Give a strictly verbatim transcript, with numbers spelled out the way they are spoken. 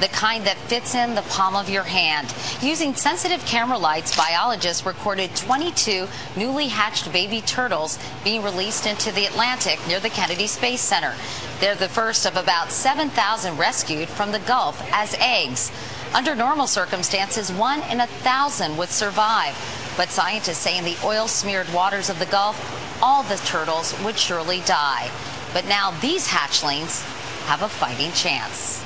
the kind that fits in the palm of your hand. Using sensitive camera lights, biologists recorded twenty-two newly hatched baby turtles being released into the Atlantic near the Kennedy Space Center. They're the first of about seven thousand rescued from the Gulf as eggs. Under normal circumstances, one in a thousand would survive. But scientists say in the oil-smeared waters of the Gulf, all the turtles would surely die. But now these hatchlings have a fighting chance.